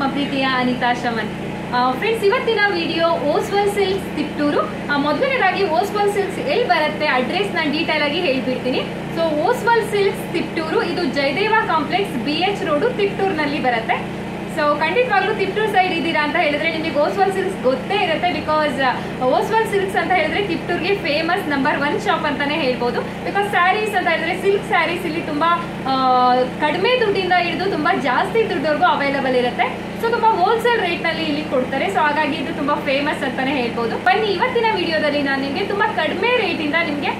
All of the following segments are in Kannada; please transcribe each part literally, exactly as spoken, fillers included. ನಿಮ್ಮ ಪ್ರೀತಿಯ ಅನಿತಾ ಶಮಂತ್. ಫ್ರೆಂಡ್ಸ್, ಇವತ್ತಿನ ವಿಡಿಯೋ ಓಸ್ವಲ್ ಸಿಲ್ಕ್ಸ್ ತಿಪ್ಟೂರು. ಮೊದಲನೇದಾಗಿ ಓಸ್ವಲ್ ಸಿಲ್ಕ್ಸ್ ಎಲ್ಲಿ ಬರುತ್ತೆ ಅಡ್ರೆಸ್ ನಾನು ಡೀಟೇಲ್ ಆಗಿ ಹೇಳಿಬಿಡ್ತೀನಿ. ಸೊ ಓಸ್ವಲ್ ಸಿಲ್ಕ್ಸ್ ತಿಪ್ಟೂರು, ಇದು Jayadeva complex B H road ತಿಪ್ಟೂರ್ನಲ್ಲಿ ಬರುತ್ತೆ. ಸೊ ಖಂಡಿತವಾಗ್ಲೂ ತಿಪ್ಟೂರ್ ಸೈಡ್ ಇದ್ದೀರಾ ಅಂತ ಹೇಳಿದ್ರೆ ನಿಮಗೆ ಓಸ್ವಲ್ ಸಿಲ್ಕ್ಸ್ ಗೊತ್ತೇ ಇರುತ್ತೆ. ಬಿಕಾಸ್ ಓಸ್ವಲ್ ಸಿಲ್ಕ್ಸ್ ಅಂತ ಹೇಳಿದ್ರೆ ತಿಪ್ಟೂರ್ಗೆ ಫೇಮಸ್ ನಂಬರ್ ಒನ್ ಶಾಪ್ ಅಂತಾನೆ ಹೇಳ್ಬೋದು. ಬಿಕಾಸ್ ಸ್ಯಾರೀಸ್ ಅಂತ ಹೇಳಿದ್ರೆ ಸಿಲ್ಕ್ ಸ್ಯಾರೀಸ್ ಇಲ್ಲಿ ತುಂಬಾ ಕಡಿಮೆ ದುಡ್ಡಿಂದ ಹಿಡಿದು ತುಂಬಾ ಜಾಸ್ತಿ ದುಡ್ಡವರೆಗೂ ಅವೈಲಬಲ್ ಇರುತ್ತೆ. ಸೊ ತುಂಬಾ ಹೋಲ್ಸೇಲ್ ರೇಟ್ ನಲ್ಲಿ ಇಲ್ಲಿ ಕೊಡ್ತಾರೆ. ಸೊ ಹಾಗಾಗಿ ಇದು ತುಂಬಾ ಫೇಮಸ್ ಅಂತಾನೆ ಹೇಳ್ಬೋದು. ಬನ್ನಿ, ಇವತ್ತಿನ ವಿಡಿಯೋದಲ್ಲಿ ನಾನು ನಿಮಗೆ ತುಂಬಾ ಕಡಿಮೆ ರೇಟ್ ಇಂದ ನಿಮಗೆ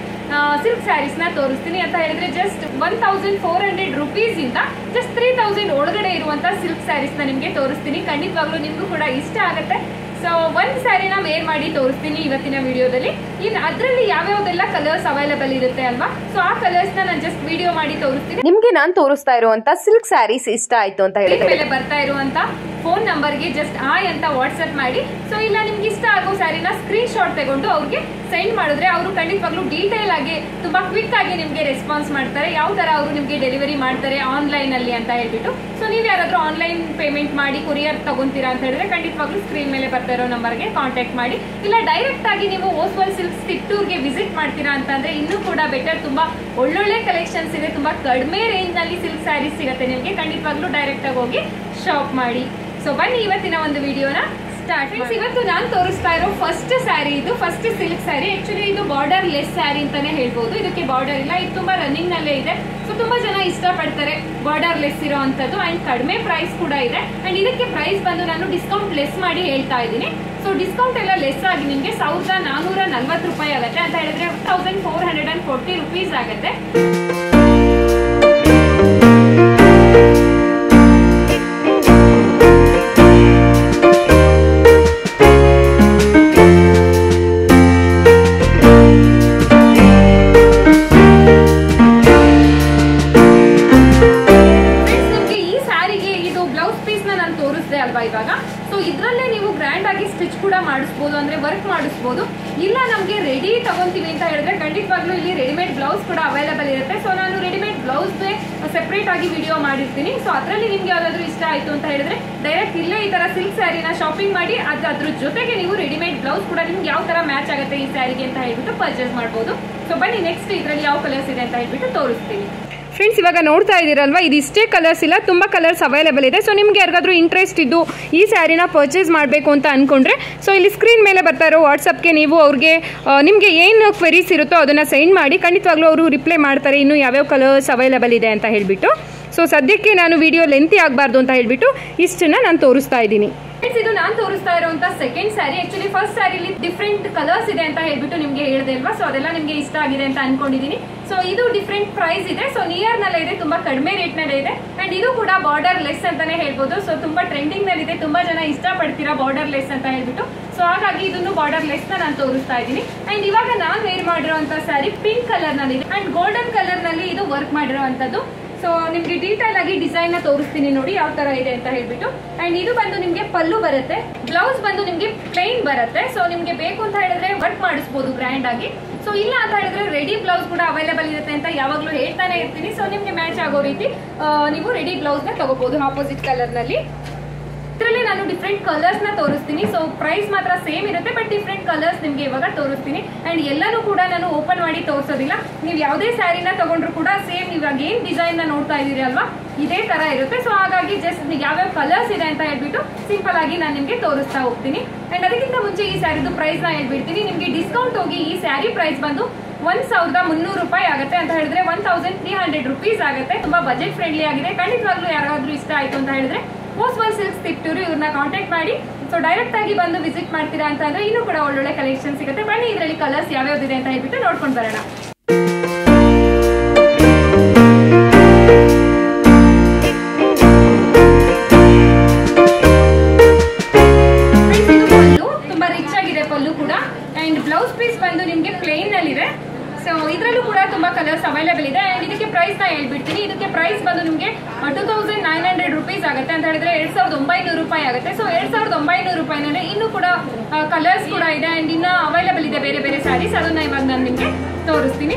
ಸಿಲ್ಕ್ ಸ್ಯಾರೀಸ್ ನ ತೋರಿಸ್ತೀನಿ. ಅಂತ ಹೇಳಿದ್ರೆ just one thousand four hundred rupees ಇಂದ ಜಸ್ಟ್ ತ್ರೀ ತೌಸಂಡ್ ಒಳಗಡೆ ಇರುವಂತ ಸಿಲ್ಕ್ ಸ್ಯಾರೀಸ್ ನ ನಿಮಗೆ ತೋರಿಸ್ತೀನಿ. ಖಂಡಿತವಾಗ್ಲೂ ನಿಮ್ಗೂ ಕೂಡ ಇಷ್ಟ ಆಗುತ್ತೆ. ಸೊ ಒಂದ್ ಸ್ಯಾರಿನ ವೇರ್ ಮಾಡಿ ತೋರಿಸ್ತೀನಿ ಇವತ್ತಿನ ವಿಡಿಯೋದಲ್ಲಿ. ಇನ್ ಅದ್ರಲ್ಲಿ ಯಾವ್ಯಾವ್ದೆಲ್ಲ ಕಲರ್ಸ್ ಅವೈಲಬಲ್ ಇರುತ್ತೆ ಅಲ್ವಾ, ಸೊ ಆ ಕಲರ್ಸ್ ನಾನು ಜಸ್ಟ್ ವಿಡಿಯೋ ಮಾಡಿ ತೋರಿಸ್ತೀನಿ ನಿಮ್ಗೆ. ನಾನು ತೋರಿಸ್ತಾ ಇರುವಂತ ಸಿಲ್ಕ್ ಸ್ಯಾರೀಸ್ ಇಷ್ಟ ಆಯ್ತು ಅಂತ ಹೇಳಿ ಮೇಲೆ ಬರ್ತಾ ಇರುವಂತ ಫೋನ್ ನಂಬರ್ಗೆ ಜಸ್ಟ್ ಆಯ್ ಅಂತ ವಾಟ್ಸ್ಆಪ್ ಮಾಡಿ. ಸೊ ಇಲ್ಲ ನಿಮ್ಗೆ ಇಷ್ಟ ಆಗೋ ಸ್ಯಾರಿನ ಸ್ಕ್ರೀನ್ ಶಾಟ್ ತಗೊಂಡು ಅವ್ರಿಗೆ ಸೆಂಡ್ ಮಾಡಿದ್ರೆ ಅವರು ಖಂಡಿತವಾಗ್ಲೂ ಡೀಟೇಲ್ ಆಗಿ ತುಂಬಾ ಕ್ವಿಕ್ ಆಗಿ ನಿಮ್ಗೆ ರೆಸ್ಪಾನ್ಸ್ ಮಾಡ್ತಾರೆ. ಯಾವ ತರ ಅವರು ನಿಮ್ಗೆ ಡೆಲಿವರಿ ಮಾಡ್ತಾರೆ ಆನ್ಲೈನ್ ಅಲ್ಲಿ ಅಂತ ಹೇಳ್ಬಿಟ್ಟು. ಸೊ ನೀವ್ ಯಾರಾದ್ರೂ ಆನ್ಲೈನ್ ಪೇಮೆಂಟ್ ಮಾಡಿ ಕೊರಿಯರ್ ತಗೊಂತೀರಾ ಅಂತ ಹೇಳಿದ್ರೆ ಖಂಡಿತವಾಗ್ಲೂ ಸ್ಕ್ರೀನ್ ಮೇಲೆ ಬರ್ತಾ ಇರೋ ನಂಬರ್ಗೆ ಕಾಂಟ್ಯಾಕ್ಟ್ ಮಾಡಿ. ಇಲ್ಲ ಡೈರೆಕ್ಟ್ ಆಗಿ ನೀವು ಓಸ್ವಲ್ ಸಿಲ್ಕ್ಸ್ ತಿಪ್ಟೂರ್ಗೆ ವಿಸಿಟ್ ಮಾಡ್ತೀರಾ ಅಂತಂದ್ರೆ ಇನ್ನೂ ಕೂಡ ಬೆಟರ್. ತುಂಬಾ ಒಳ್ಳೊಳ್ಳೆ ಕಲೆಕ್ಷನ್ಸ್ ಇದೆ, ತುಂಬಾ ಕಡಿಮೆ ರೇಂಜ್ ನಲ್ಲಿ ಸಿಲ್ಕ್ ಸ್ಯಾರೀಸ್ ಸಿಗುತ್ತೆ ನಿಮ್ಗೆ. ಖಂಡಿತವಾಗ್ಲೂ ಡೈರೆಕ್ಟ್ ಆಗಿ ಹೋಗಿ ಶಾಪ್ ಮಾಡಿ. ಸೊ ಬನ್ನಿ ಇವತ್ತಿನ ಒಂದು ವಿಡಿಯೋನ ಸ್ಟಾರ್ಟ್. ಇವತ್ತು ನಾನು ತೋರಿಸ್ತಾ ಇರೋ ಫಸ್ಟ್ ಸ್ಯಾರಿ, ಇದು ಫಸ್ಟ್ ಸಿಲ್ಕ್ ಸ್ಯಾರಿ. ಆಕ್ಚುಲಿ ಇದು ಬಾರ್ಡರ್ ಲೆಸ್ ಸ್ಯಾರಿ ಅಂತಾನೆ ಹೇಳ್ಬೋದು. ಇದಕ್ಕೆ ಬಾರ್ಡರ್ ಇಲ್ಲ, ಇದು ತುಂಬಾ ರನ್ನಿಂಗ್ ನಲ್ಲೇ ಇದೆ. ಸೊ ತುಂಬಾ ಜನ ಇಷ್ಟಪಡ್ತಾರೆ ಬಾರ್ಡರ್ ಲೆಸ್ ಇರೋ ಅಂತದ್ದು. ಅಂಡ್ ಕಡಿಮೆ ಪ್ರೈಸ್ ಕೂಡ ಇದೆ. ಅಂಡ್ ಇದಕ್ಕೆ ಪ್ರೈಸ್ ಬಂದು ನಾನು ಡಿಸ್ಕೌಂಟ್ ಲೆಸ್ ಮಾಡಿ ಹೇಳ್ತಾ ಇದ್ದೀನಿ. ಸೊ ಡಿಸ್ಕೌಂಟ್ ಎಲ್ಲ ಲೆಸ್ ಆಗಿ ನಿಮಗೆ ಸಾವಿರದ ನಾನೂರ ನಲ್ವತ್ತು ರೂಪಾಯಿ ಆಗುತ್ತೆ. ಅಂತ ಹೇಳಿದ್ರೆ thousand four hundred and forty rupees ಆಗುತ್ತೆ. ಇಲ್ಲ ನಮಗೆ ರೆಡಿ ತಗೊಂತೀವಿ ಅಂತ ಹೇಳಿದ್ರೆ ಖಂಡಿತವಾಗ್ಲೂ ಇಲ್ಲಿ ರೆಡಿಮೇಡ್ ಬ್ಲೌಸ್ ಕೂಡ ಅವೈಲಬಲ್ ಇರುತ್ತೆ. ಸೊ ನಾನು ರೆಡಿಮೇಡ್ ಬ್ಲೌಸ್ ಸೆಪರೇಟ್ ಆಗಿ ವಿಡಿಯೋ ಮಾಡಿರ್ತೀನಿ. ಸೊ ಅದರಲ್ಲಿ ನಿಮ್ಗೆ ಯಾವ್ದಾದ್ರು ಇಷ್ಟ ಆಯ್ತು ಅಂತ ಹೇಳಿದ್ರೆ ಡೈರೆಕ್ಟ್ ಇಲ್ಲೇ ಈ ತರ ಸಿಲ್ಕ್ ಸ್ಯಾರಿನ ಶಾಪಿಂಗ್ ಮಾಡಿ ಅದ್ರ ಅದ್ರ ಜೊತೆಗೆ ನೀವು ರೆಡಿಮೇಡ್ ಬ್ಲೌಸ್ ಕೂಡ ನಿಮ್ಗೆ ಯಾವ ತರ ಮ್ಯಾಚ್ ಆಗುತ್ತೆ ಈ ಸ್ಯಾರಿಗೆ ಅಂತ ಹೇಳ್ಬಿಟ್ಟು ಪರ್ಚೇಸ್ ಮಾಡಬಹುದು. ಸೊ ಬನ್ನಿ ನೆಕ್ಸ್ಟ್ ಇದರಲ್ಲಿ ಯಾವ ಕಲರ್ಸ್ ಇದೆ ಅಂತ ಹೇಳ್ಬಿಟ್ಟು ತೋರಿಸ್ತೀನಿ. ಫ್ರೆಂಡ್ಸ್, ಇವಾಗ ನೋಡ್ತಾ ಇದ್ದೀರಲ್ವಾ, ಇದಿಷ್ಟೇ ಕಲರ್ಸ್ ಇಲ್ಲ, ತುಂಬ ಕಲರ್ಸ್ ಅವೈಲೇಬಲ್ ಇದೆ. ಸೊ ನಿಮಗೆ ಯಾರಿಗಾದ್ರೂ ಇಂಟ್ರೆಸ್ಟ್ ಇದ್ದು ಈ ಸ್ಯಾರಿನ ಪರ್ಚೇಸ್ ಮಾಡಬೇಕು ಅಂತ ಅಂದ್ಕೊಂಡ್ರೆ ಸೊ ಇಲ್ಲಿ ಸ್ಕ್ರೀನ್ ಮೇಲೆ ಬರ್ತಾ ಇರೋ ವಾಟ್ಸಪ್ಗೆ ನೀವು ಅವ್ರಿಗೆ ನಿಮಗೆ ಏನು ಕ್ವೆರೀಸ್ ಇರುತ್ತೋ ಅದನ್ನು ಸೆಂಡ್ ಮಾಡಿ. ಖಂಡಿತವಾಗ್ಲೂ ಅವರು ರಿಪ್ಲೈ ಮಾಡ್ತಾರೆ ಇನ್ನೂ ಯಾವ್ಯಾವ ಕಲರ್ಸ್ ಅವೈಲೇಬಲ್ ಇದೆ ಅಂತ ಹೇಳಿಬಿಟ್ಟು. ಸೊ ಸದ್ಯಕ್ಕೆ ನಾನು ವಿಡಿಯೋ ಲೆಂತಿ ಆಗಬಾರ್ದು ಅಂತ ಹೇಳಿಬಿಟ್ಟು ಇಷ್ಟನ್ನ ನಾನು ತೋರಿಸ್ತಾ ಇದ್ದೀನಿ. ಇದು ನಾನು ತೋರಿಸ್ತಾ ಇರುವಂತ ಸೆಕೆಂಡ್ ಸ್ಯಾರಿ. ಆಕ್ಚುಲಿ ಫಸ್ಟ್ ಸ್ಯಾರಿಲಿ ಡಿಫ್ರೆಂಟ್ ಕಲರ್ಸ್ ಇದೆ ಅಂತ ಹೇಳ್ಬಿಟ್ಟು ನಿಮ್ಗೆ ಹೇಳಿದೆ ಅಲ್ವಾ. ಸೊ ಅದೆಲ್ಲ ನಿಮ್ಗೆ ಇಷ್ಟ ಆಗಿದೆ ಅಂತ ಅನ್ಕೊಂಡಿದೀನಿ. ಸೊ ಇದು ಡಿಫ್ರೆಂಟ್ ಪ್ರೈಸ್ ಇದೆ. ಸೊ ನಿಯರ್ ನಲ್ಲೇ ಇದೆ, ತುಂಬಾ ಕಡಿಮೆ ರೇಟ್ ನಲ್ಲೇ ಇದೆ. ಅಂಡ್ ಇದು ಕೂಡ ಬಾರ್ಡರ್ ಲೆಸ್ ಅಂತಾನೆ ಹೇಳ್ಬೋದು. ಸೊ ತುಂಬಾ ಟ್ರೆಂಡಿಂಗ್ ನಲ್ಲಿ ಇದೆ, ತುಂಬಾ ಜನ ಇಷ್ಟ ಪಡ್ತೀರಾ ಬಾರ್ಡರ್ ಲೆಸ್ ಅಂತ ಹೇಳ್ಬಿಟ್ಟು. ಸೊ ಹಾಗಾಗಿ ಇದನ್ನು ಬಾರ್ಡರ್ ಲೆಸ್ ನ ನಾನು ತೋರಿಸ್ತಾ ಇದ್ದೀನಿ. ಅಂಡ್ ಇವಾಗ ನಾನ್ ವೇರ್ ಮಾಡಿರುವಂತ ಸ್ಯಾರಿ ಪಿಂಕ್ ಕಲರ್ ನಲ್ಲಿ ಇದೆ ಅಂಡ್ ಗೋಲ್ಡನ್ ಕಲರ್ ನಲ್ಲಿ ಇದು ವರ್ಕ್ ಮಾಡಿರುವಂತದ್ದು. ಸೊ ನಿಮ್ಗೆ ಡೀಟೇಲ್ ಆಗಿ ಡಿಸೈನ್ ನ ತೋರಿಸ್ತೀನಿ ನೋಡಿ ಯಾವ ತರ ಇದೆ ಅಂತ ಹೇಳ್ಬಿಟ್ಟು. ಅಂಡ್ ಇದು ಬಂದು ನಿಮ್ಗೆ ಪಲ್ಲು ಬರುತ್ತೆ, ಬ್ಲೌಸ್ ಬಂದು ನಿಮ್ಗೆ ಪ್ಲೇನ್ ಬರುತ್ತೆ. ಸೊ ನಿಮ್ಗೆ ಬೇಕು ಅಂತ ಹೇಳಿದ್ರೆ ವರ್ಕ್ ಮಾಡಿಸ್ಬೋದು ಗ್ರ್ಯಾಂಡ್ ಆಗಿ. ಸೊ ಇಲ್ಲ ಅಂತ ಹೇಳಿದ್ರೆ ರೆಡಿ ಬ್ಲೌಸ್ ಕೂಡ ಅವೈಲೇಬಲ್ ಇರುತ್ತೆ ಅಂತ ಯಾವಾಗ್ಲೂ ಹೇಳ್ತಾನೆ ಇರ್ತೀನಿ. ಸೊ ನಿಮ್ಗೆ ಮ್ಯಾಚ್ ಆಗೋ ರೀತಿ ನೀವು ರೆಡಿ ಬ್ಲೌಸ್ ನ ತಗೋಬಹುದು ಆಪೋಸಿಟ್ ಕಲರ್ ನಲ್ಲಿ. ಇದರಲ್ಲಿ ನಾನು ಡಿಫ್ರೆಂಟ್ ಕಲರ್ಸ್ ನ ತೋರಿಸ್ತೀನಿ. ಸೊ ಪ್ರೈಸ್ ಮಾತ್ರ ಸೇಮ್ ಇರುತ್ತೆ, ಬಟ್ ಡಿಫ್ರೆಂಟ್ ಕಲರ್ಸ್ ನಿಮ್ಗೆ ಇವಾಗ ತೋರಿಸ್ತೀನಿ. ಅಂಡ್ ಎಲ್ಲಾನು ಕೂಡ ನಾನು ಓಪನ್ ಮಾಡಿ ತೋರಿಸೋದಿಲ್ಲ. ನೀವು ಯಾವುದೇ ಸ್ಯಾರಿನ ತಗೊಂಡ್ರು ಕೂಡ ಸೇಮ್ ಇವಾಗ ಏನ್ ಡಿಸೈನ್ ನ ನೋಡ್ತಾ ಇದೀರಿ ಅಲ್ವಾ ಇದೇ ತರ ಇರುತ್ತೆ. ಸೊ ಹಾಗಾಗಿ ಜಸ್ಟ್ ನಿಮ್ಗೆ ಯಾವ್ಯಾವ ಕಲರ್ಸ್ ಇದೆ ಅಂತ ಹೇಳ್ಬಿಟ್ಟು ಸಿಂಪಲ್ ಆಗಿ ನಾನು ನಿಮ್ಗೆ ತೋರಿಸ್ತಾ ಹೋಗ್ತೀನಿ. ಅಂಡ್ ಅದಕ್ಕಿಂತ ಮುಂಚೆ ಈ ಸ್ಯಾರಿದು ಪ್ರೈಸ್ ನ ಹೇಳ್ಬಿಡ್ತೀನಿ. ನಿಮ್ಗೆ ಡಿಸ್ಕೌಂಟ್ ಹೋಗಿ ಈ ಸ್ಯಾರಿ ಪ್ರೈಸ್ ಬಂದು ಒಂದ್ ಸಾವಿರದ ಮುನ್ನೂರು ರೂಪಾಯಿ ಆಗುತ್ತೆ. ಅಂತ ಹೇಳಿದ್ರೆ one thousand three hundred rupees ಆಗುತ್ತೆ. ತುಂಬಾ ಬಜೆಟ್ ಫ್ರೆಂಡ್ಲಿ ಆಗಿದೆ. ಖಂಡಿತವಾಗ್ಲೂ ಯಾರಾದ್ರೂ ಇಷ್ಟ ಆಯ್ತು ಅಂತ ಹೇಳಿದ್ರೆ ಓಸ್ವಲ್ ಸಿಲ್ಕ್ಸ್ ತಿಪ್ಟೂರು ಇವ್ರನ್ನ ಕಾಂಟ್ಯಾಕ್ಟ್ ಮಾಡಿ. ಸೊ ಡೈರೆಕ್ಟ್ ಆಗಿ ಬಂದು ವಿಸಿಟ್ ಮಾಡ್ತೀರಾ ಅಂತ ಅಂದ್ರೆ ಇನ್ನೂ ಕೂಡ ಒಳ್ಳೊಳ್ಳೆ ಕಲೆಕ್ಷನ್ ಸಿಗುತ್ತೆ. ಬನ್ನಿ ಇದರಲ್ಲಿ ಕಲರ್ಸ್ ಯಾವ್ಯಾವ್ದಿದೆ ಅಂತ ಹೇಳ್ಬಿಟ್ಟು ನೋಡ್ಕೊಂಡು ಬರೋಣ. ತುಂಬಾ ರಿಚ್ ಆಗಿದೆ ಪಲ್ಲು ಕೂಡ. ಅಂಡ್ ಬ್ಲೌಸ್ ಪೀಸ್ ಬಂದು ನಿಮ್ಗೆ ಪ್ಲೇನ್ ಅಲ್ಲಿ ಇದೆ. ಸೊ ಇದರಲ್ಲೂ ಕೂಡ ತುಂಬಾ ಕಲರ್ಸ್ ಅವೈಲೇಬಲ್ ಇದೆ. ಅಂಡ್ ಇದಕ್ಕೆ ಪ್ರೈಸ್ ನ ಹೇಳ್ಬಿಡ್ತೀನಿ. ಇದಕ್ಕೆ ಪ್ರೈಸ್ ಬಂದು ನಿಮ್ಗೆ two thousand nine hundred rupees ಆಗುತ್ತೆ. ಅಂತ ಹೇಳಿದ್ರೆ ಎರಡ್ ಸಾವಿರದ ಒಂಬೈನೂರು ರೂಪಾಯಿ ಆಗುತ್ತೆ. ಸೊ ಎರಡ್ ಸಾವಿರದ ಒಂಬೈನೂರು ರೂಪಾಯಿನಲ್ಲಿ ಇನ್ನೂ ಕೂಡ ಕಲರ್ಸ್ ಕೂಡ ಇದೆ. ಅಂಡ್ ಇನ್ನ ಅವೈಲೇಬಲ್ ಇದೆ ಬೇರೆ ಬೇರೆ ಸ್ಯಾರೀಸ್. ಅದನ್ನ ಇವಾಗ ನಾನು ನಿಮ್ಗೆ ತೋರಿಸ್ತೀನಿ.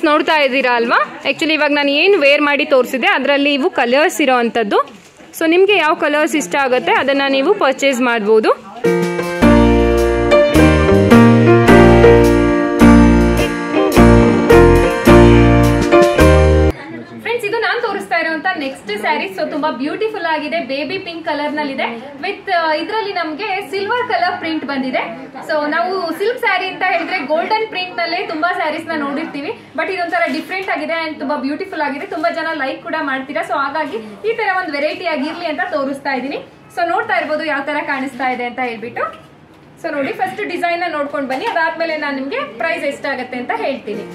ಕಲೆಕ್ಷನ್ಸ್ ನೋಡ್ತಾ ಇದ್ದೀರಾ ಅಲ್ವಾ. ಆಕ್ಚುಲಿ ಇವಾಗ ನಾನು ಏನು ವೇರ್ ಮಾಡಿ ತೋರಿಸಿದೆ ಅದರಲ್ಲಿ ಇವು ಕಲರ್ಸ್ ಇರೋವಂಥದ್ದು. ಸೊ ನಿಮಗೆ ಯಾವ ಕಲರ್ಸ್ ಇಷ್ಟ ಆಗುತ್ತೆ ಅದನ್ನು ನೀವು ಪರ್ಚೇಸ್ ಮಾಡ್ಬೋದು. ಫ್ರೆಂಡ್ಸ್, ಇದು ನಾನು ತೋರಿಸ್ತಾ ಇರೋಂತ ನೆಕ್ಸ್ಟ್ ಸ್ಯಾರಿ. ಸೊ ತುಂಬಾ ಬ್ಯೂಟಿಫುಲ್ ಆಗಿದೆ, ಬೇಬಿ ಪಿಂಕ್ ಕಲರ್ ನಲ್ಲಿ ಇದೆ ವಿತ್ ಇದರಲ್ಲಿ ನಮಗೆ ಸಿಲ್ವರ್ ಕಲರ್ ಪ್ರಿಂಟ್ ಬಂದಿದೆ. ಸೊ ನಾವು ಸಿಲ್ಕ್ ಸ್ಯಾರಿ ಅಂತ ಹೇಳಿದ್ರೆ ಗೋಲ್ಡನ್ ಪ್ರಿಂಟ್ ನಲ್ಲೇ ತುಂಬಾ ಸ್ಯಾರೀಸ್ ನ ನೋಡಿರ್ತೀವಿ, ಬಟ್ ಇದೊಂಥರ ಡಿಫ್ರೆಂಟ್ ಆಗಿದೆ ಅಂಡ್ ತುಂಬಾ ಬ್ಯೂಟಿಫುಲ್ ಆಗಿದೆ. ತುಂಬಾ ಜನ ಲೈಕ್ ಕೂಡ ಮಾಡ್ತೀರಾ. ಸೊ ಹಾಗಾಗಿ ಈ ತರ ಒಂದು ವೆರೈಟಿ ಆಗಿರ್ಲಿ ಅಂತ ತೋರಿಸ್ತಾ ಇದ್ದೀನಿ. ಸೊ ನೋಡ್ತಾ ಇರ್ಬೋದು ಯಾವ ತರ ಕಾಣಿಸ್ತಾ ಇದೆ ಅಂತ ಹೇಳ್ಬಿಟ್ಟು. ಸೊ ನೋಡಿ, ಫಸ್ಟ್ ಡಿಸೈನ್ ನ ನೋಡ್ಕೊಂಡು ಬನ್ನಿ, ಅದಾದ್ಮೇಲೆ ನಾನು ನಿಮ್ಗೆ ಪ್ರೈಸ್ ಎಷ್ಟಾಗತ್ತೆ ಅಂತ ಹೇಳ್ತೀನಿ.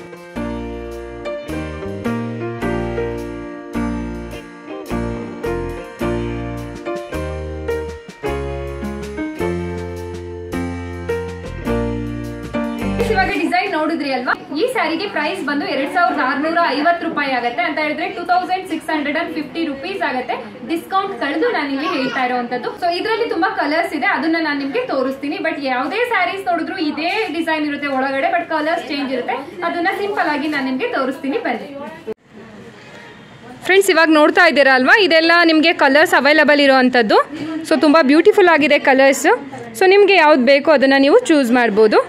ಇವಾಗ ಡಿಸೈನ್ ನೋಡಿದ್ರಿ ಅಲ್ವಾ, ಈ ಸ್ಯಾರಿಗೆ ಪ್ರೈಸ್ ಬಂದು ಎರಡ್ ಸಾವಿರದ ಆರ್ನೂರ ಐವತ್ತು ರೂಪಾಯಿ ಆಗುತ್ತೆ. ಅಂತ ಹೇಳಿದ್ರೆ two thousand six hundred and fifty rupees ಆಗುತ್ತೆ ಡಿಸ್ಕೌಂಟ್ ಕಳೆದು ನಾನು ಇಲ್ಲಿ ಹೇಳ್ತಾ ಇರೋವಂಥದ್ದು. ಸೊ ಇದರಲ್ಲಿ ತುಂಬಾ ಕಲರ್ಸ್ ಇದೆ, ಅದನ್ನ ನಾನು ನಿಮ್ಗೆ ತೋರಿಸ್ತೀನಿ. ಬಟ್ ಯಾವುದೇ ಸ್ಯಾರೀಸ್ ನೋಡಿದ್ರು ಇದೇ ಡಿಸೈನ್ ಇರುತ್ತೆ ಒಳಗಡೆ, ಬಟ್ ಕಲರ್ಸ್ ಚೇಂಜ್ ಇರುತ್ತೆ. ಅದನ್ನ ಸಿಂಪಲ್ ಆಗಿ ನಾನು ನಿಮ್ಗೆ ತೋರಿಸ್ತೀನಿ, ಬನ್ನಿ. ಫ್ರೆಂಡ್ಸ್, ಇವಾಗ ನೋಡ್ತಾ ಇದ್ದೀರಾ ಅಲ್ವಾ, ಇದೆಲ್ಲ ನಿಮಗೆ ಕಲರ್ಸ್ ಅವೈಲಬಲ್ ಇರೋವಂಥದ್ದು. ಸೊ ತುಂಬಾ ಬ್ಯೂಟಿಫುಲ್ ಆಗಿದೆ ಕಲರ್ಸ್. ಸೊ ನಿಮ್ಗೆ ಯಾವ್ದು ಬೇಕೋ ಅದನ್ನ ನೀವು ಚೂಸ್ ಮಾಡ್ಬೋದು.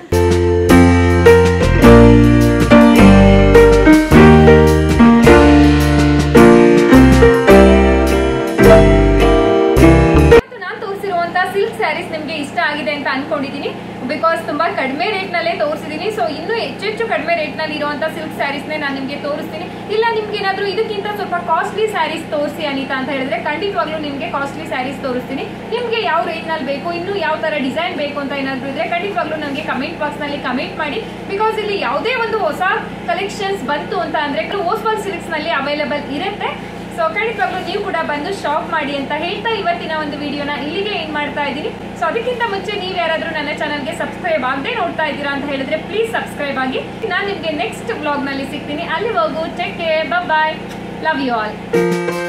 ಅನ್ಕೊಂಡಿದೀನಿ ಬಿಕಾಸ್ ತುಂಬಾ ಕಡಿಮೆ ರೇಟ್ ನಲ್ಲೇ ತೋರಿಸಿದೀನಿ. ಸೊ ಇನ್ನು ಹೆಚ್ಚೆಚ್ಚು ಕಡಿಮೆ ರೇಟ್ ನಲ್ಲಿ ಇರುವಂತ ಸಿಲ್ಕ್ ಸ್ಯಾರೀಸ್ ನಾನು ನಿಮ್ಗೆ ತೋರಿಸ್ತೀನಿ. ಇಲ್ಲ ನಿಮ್ಗೆ ಏನಾದ್ರು ಇದಕ್ಕಿಂತ ಸ್ವಲ್ಪ ಕಾಸ್ಟ್ಲಿ ಸ್ಯಾರೀಸ್ ತೋರಿಸಿ ಅನಿತಾ ಅಂತ ಹೇಳಿದ್ರೆ ಖಂಡಿತವಾಗ್ಲೂ ನಿಮ್ಗೆ ಕಾಸ್ಟ್ಲಿ ಸ್ಯಾರೀಸ್ ತೋರಿಸ್ತೀನಿ. ನಿಮ್ಗೆ ಯಾವ ರೇಟ್ ನಲ್ಲಿ ಬೇಕು, ಇನ್ನು ಯಾವ ತರ ಡಿಸೈನ್ ಬೇಕು ಅಂತ ಏನಾದ್ರು ಇದ್ರೆ ಖಂಡಿತವಾಗ್ಲೂ ನಮ್ಗೆ ಕಮೆಂಟ್ ಬಾಕ್ಸ್ ನಲ್ಲಿ ಕಮೆಂಟ್ ಮಾಡಿ. ಬಿಕಾಸ್ ಇಲ್ಲಿ ಯಾವುದೇ ಒಂದು ಹೊಸ ಕಲೆಕ್ಷನ್ಸ್ ಬಂತು ಅಂತ ಅಂದ್ರೆ ಓಸ್ವಾಲ್ ಸಿಲ್ಕ್ಸ್ ನಲ್ಲಿ ಅವೈಲಬಲ್ ಇರುತ್ತೆ. ಸೊ ಖಂಡಿತವಾಗ್ಲೂ ನೀವು ಕೂಡ ಬಂದು ಶಾಪ್ ಮಾಡಿ ಅಂತ ಹೇಳ್ತಾ ಇವತ್ತಿನ ಒಂದು ವಿಡಿಯೋನ ಇಲ್ಲಿಗೆ ಏನ್ ಮಾಡ್ತಾ ಇದ್ದೀನಿ. ಸೊ ಅದಕ್ಕಿಂತ ಮುಂಚೆ ನೀವು ಯಾರಾದ್ರೂ ನನ್ನ ಚಾನಲ್ಗೆ ಸಬ್ಸ್ಕ್ರೈಬ್ ಆಗದೆ ನೋಡ್ತಾ ಇದ್ದೀರಾ ಅಂತ ಹೇಳಿದ್ರೆ ಪ್ಲೀಸ್ ಸಬ್ಸ್ಕ್ರೈಬ್ ಆಗಿ. ನಾನು ನಿಮಗೆ ನೆಕ್ಸ್ಟ್ ಬ್ಲಾಗ್ ನಲ್ಲಿ ಸಿಗ್ತೀನಿ. ಅಲ್ಲಿವರೆಗೂ take care, bye, love you all.